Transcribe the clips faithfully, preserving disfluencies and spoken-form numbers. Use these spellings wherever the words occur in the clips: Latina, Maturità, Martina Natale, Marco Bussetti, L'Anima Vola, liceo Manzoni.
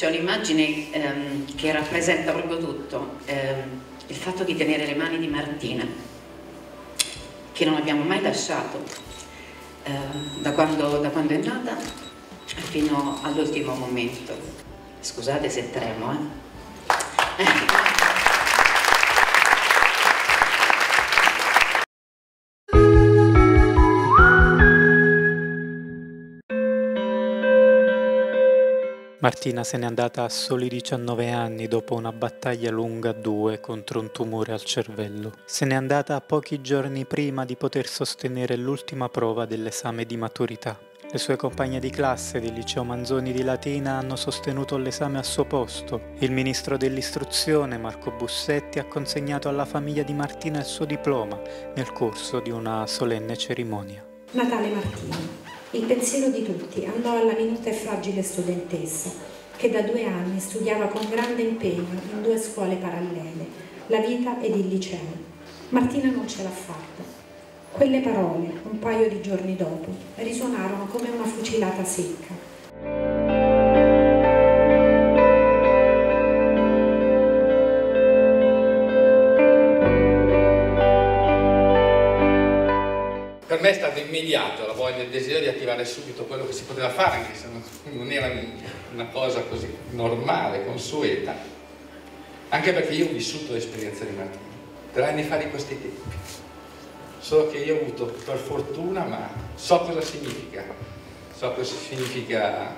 C'è un'immagine ehm, che rappresenta proprio tutto, ehm, il fatto di tenere le mani di Martina, che non abbiamo mai lasciato eh, da, quando, da quando è nata fino all'ultimo momento. Scusate se tremo, eh? Martina se n'è andata a soli diciannove anni dopo una battaglia lunga a due contro un tumore al cervello. Se n'è andata pochi giorni prima di poter sostenere l'ultima prova dell'esame di maturità. Le sue compagne di classe del liceo Manzoni di Latina hanno sostenuto l'esame al suo posto. Il ministro dell'istruzione, Marco Bussetti, ha consegnato alla famiglia di Martina il suo diploma nel corso di una solenne cerimonia. Natale Martina, il pensiero di tutti andò alla minuta e fragile studentessa che da due anni studiava con grande impegno in due scuole parallele, la vita ed il liceo. Martina non ce l'ha fatta. Quelle parole, un paio di giorni dopo, risuonarono come una fucilata secca. Per me è stato immediato la voglia e il desiderio di attivare subito quello che si poteva fare, anche se non era una cosa così normale, consueta, anche perché io ho vissuto l'esperienza di Martina, tre anni fa di questi tempi. Solo che io ho avuto, per fortuna, ma so cosa significa, so cosa significa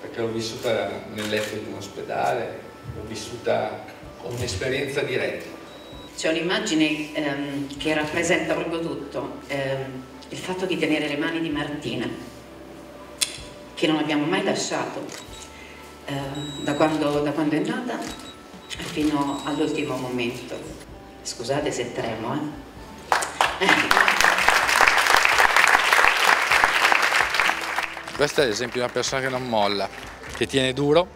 perché l'ho vissuta nel letto di un ospedale, l'ho vissuta con un'esperienza diretta. C'è un'immagine ehm, che rappresenta proprio tutto, ehm, il fatto di tenere le mani di Martina, che non abbiamo mai lasciato eh, da, quando, da quando è nata fino all'ultimo momento. Scusate se tremo, eh? Questo è l'esempio di una persona che non molla, che tiene duro,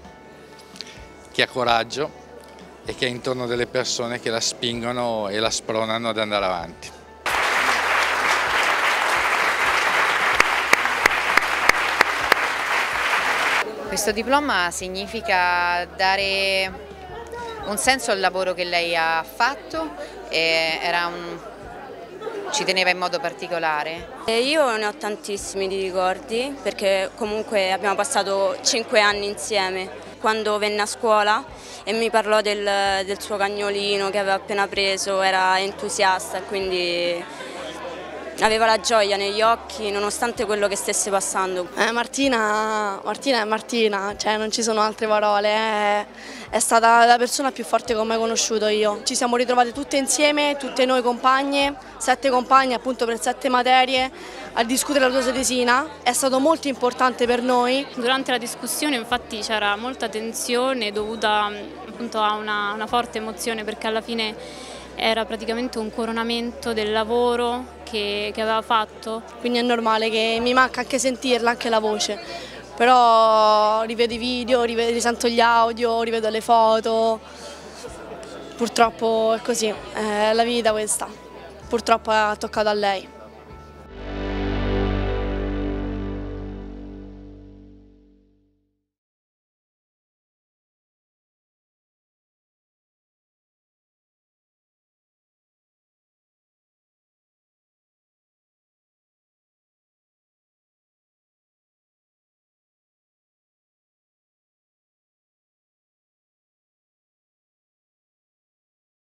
che ha coraggio e che ha intorno delle persone che la spingono e la spronano ad andare avanti. Questo diploma significa dare un senso al lavoro che lei ha fatto, e era un... ci teneva in modo particolare? Io ne ho tantissimi di ricordi perché comunque abbiamo passato cinque anni insieme. Quando venne a scuola e mi parlò del, del suo cagnolino che aveva appena preso, era entusiasta e quindi aveva la gioia negli occhi nonostante quello che stesse passando. Eh, Martina, Martina è Martina, cioè non ci sono altre parole, è, è stata la persona più forte che ho mai conosciuto io. Ci siamo ritrovate tutte insieme, tutte noi compagne, sette compagne appunto per sette materie, a discutere la tua tesina, è stato molto importante per noi. Durante la discussione infatti c'era molta tensione dovuta appunto a una, una forte emozione perché alla fine era praticamente un coronamento del lavoro che, che aveva fatto. Quindi è normale che mi manca anche sentirla, anche la voce, però rivedo i video, rivedo, risento gli audio, rivedo le foto, purtroppo è così, è la vita questa, purtroppo ha toccato a lei.